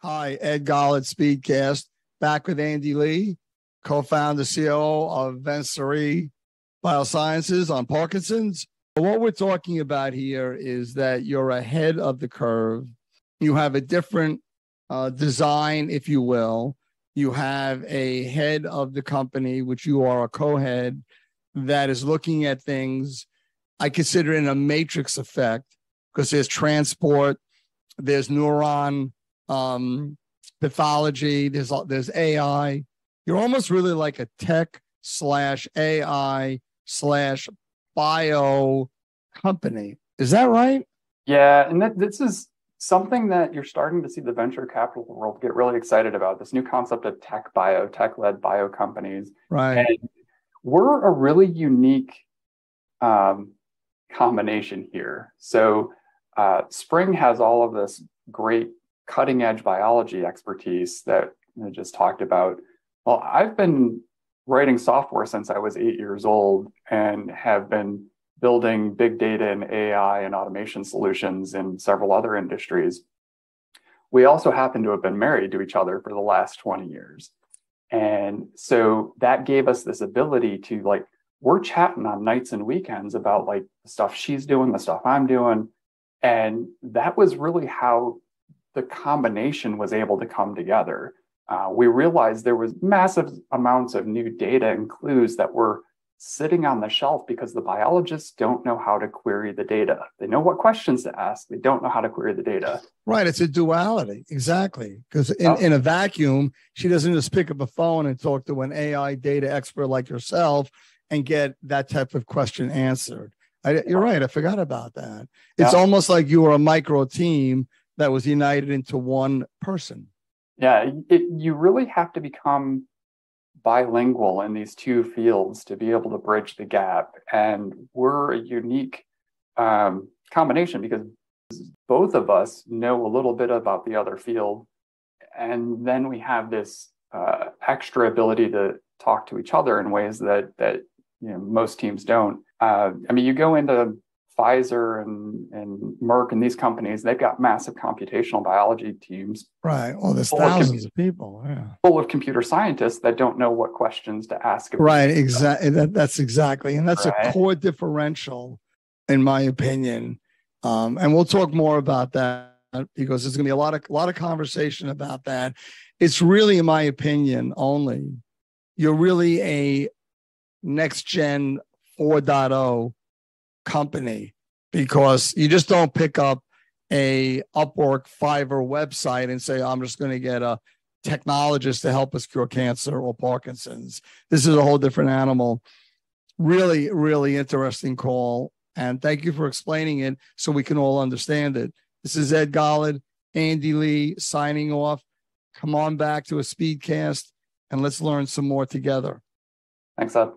Hi, Ed Golod, Speedcast, back with Andy Lee, co-founder, CEO of Vincere Biosciences on Parkinson's. What we're talking about here is that you're ahead of the curve. You have a different design, if you will. You have a head of the company, which you are a co-head, that is looking at things. I consider it a matrix effect because there's transport, there's neuron pathology, there's AI. You're almost really like a tech / AI / bio company. Is that right? Yeah, and this is something that you're starting to see the venture capital world get really excited about, this new concept of tech bio, tech-led bio companies. Right. And we're a really unique combination here. So Spring has all of this great cutting edge biology expertise that I just talked about. Well, I've been writing software since I was 8 years old and have been building big data and AI and automation solutions in several other industries. We also happen to have been married to each other for the last 20 years. And so that gave us this ability to, like, we're chatting on nights and weekends about, like, the stuff she's doing, the stuff I'm doing. And that was really how the combination was able to come together. We realized there was massive amounts of new data and clues that were sitting on the shelf because the biologists don't know how to query the data. They know what questions to ask. They don't know how to query the data. Right. It's a duality. Exactly. Because in a vacuum, she doesn't just pick up a phone and talk to an AI data expert like yourself and get that type of question answered. You're right. I forgot about that. It's almost like you were a micro team that was united into one person. Yeah. You really have to become bilingual in these two fields to be able to bridge the gap. And we're a unique combination because both of us know a little bit about the other field. And then we have this extra ability to talk to each other in ways that you know, most teams don't. I mean, you go into Pfizer and Merck and these companies, they've got massive computational biology teams. Right. Well, there's thousands of people. Yeah. Full of computer scientists that don't know what questions to ask. Right. Exactly. That's exactly. And that's a core differential, in my opinion. And we'll talk more about that because there's going to be a lot of conversation about that. It's really, in my opinion, only you're really a next gen 4.0 company, because you just don't pick up a Upwork, Fiverr website and say, I'm just going to get a technologist to help us cure cancer or Parkinson's. This is a whole different animal. Really, really interesting call. And thank you for explaining it so we can all understand it. This is Ed Golod, Andy Lee signing off. Come on back to a Speedcast and let's learn some more together. Thanks, Ed.